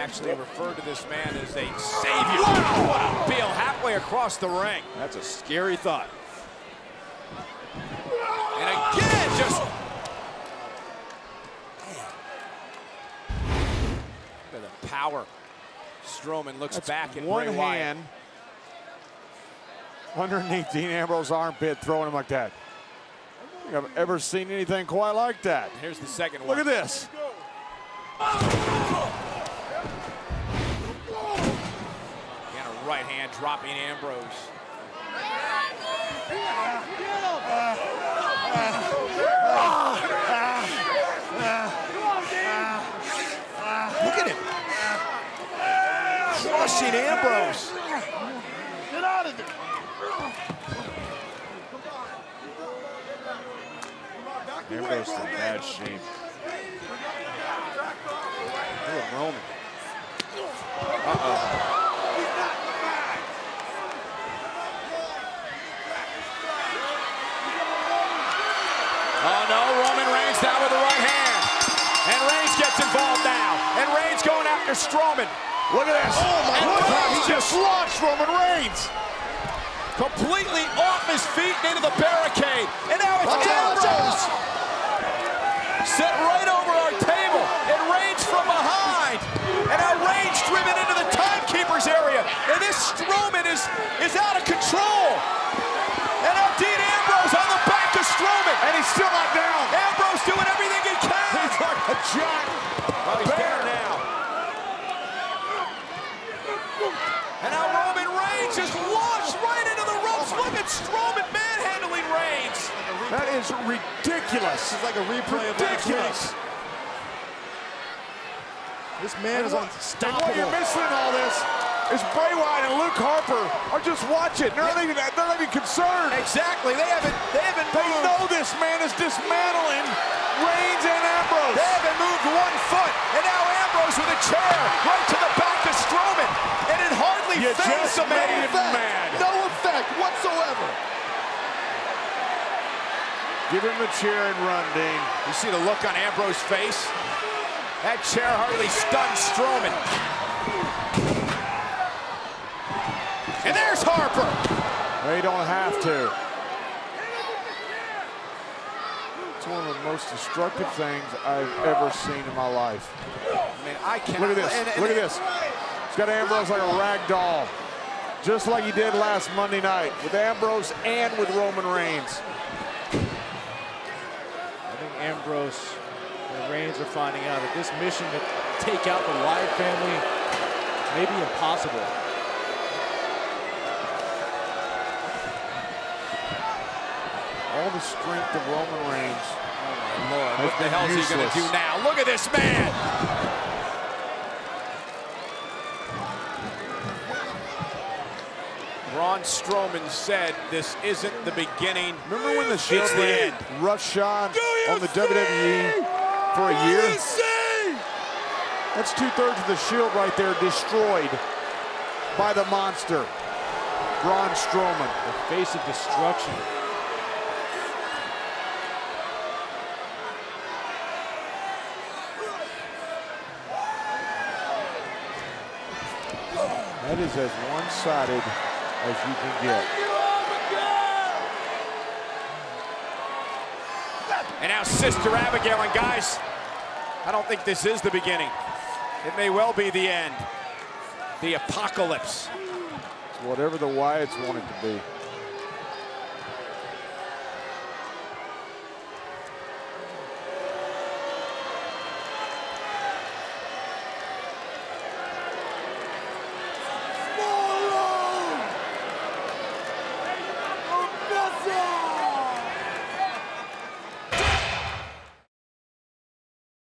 actually referred to this man as a savior. What a peel halfway across the ring. That's a scary thought. And again, just... Look at the power. Strowman looks back at one hand underneath Dean Ambrose's armpit, throwing him like that. I don't think I've ever seen anything quite like that. Here's the second one. Look at this. And a right hand dropping Ambrose. Look at him. Crushing Ambrose. Get out of there. Ambrose in bad shape. Look at Roman. Oh no, Roman Reigns down with the right hand. And Reigns gets involved now. And Reigns going after Strowman. Look at this. Oh my God, he just launched Roman Reigns. Completely off his feet and into the barricade. And now it's Ambrose. Set right over our table. It rains from behind. And now Reigns driven into the timekeeper's area. And this Strowman is out of control. And now Dean Ambrose on the back of Strowman. And he's still not down. Ambrose doing everything he can. He's like a jack. Well, he's down now. And now Roman Reigns is launched right into the ropes. Look at Strowman manhandling Reigns. That is ridiculous. It's like a replay of last week. This man is unstoppable. What you're missing in all this is Bray Wyatt and Luke Harper are just watching. They're not even concerned. Exactly. They haven't. They know this man is dismantling Reigns and Ambrose. They haven't moved one foot, and now Ambrose with a chair right to the back of Strowman, and it hardly fades the man. No effect whatsoever. Give him the chair and run, Dean. You see the look on Ambrose's face? That chair hardly stunned Strowman. And there's Harper. They don't have to. It's one of the most destructive things I've ever seen in my life. Man, I can't. Look at this. Look at this. He's got Ambrose like a rag doll, just like he did last Monday night with Ambrose and with Roman Reigns. Ambrose and Reigns are finding out that this mission to take out the Wyatt family may be impossible. All the strength of Roman Reigns. Oh my Lord, what the hell is he going to do now? Look at this man! Braun Strowman said this isn't the beginning. Remember when the Shield ran roughshod on the WWE for a year? That's 2/3 of the Shield right there destroyed by the monster, Braun Strowman. The face of destruction. That is as one-sided as you can get. And now Sister Abigail, and guys, I don't think this is the beginning. It may well be the end. The apocalypse. It's whatever the Wyatts want it to be.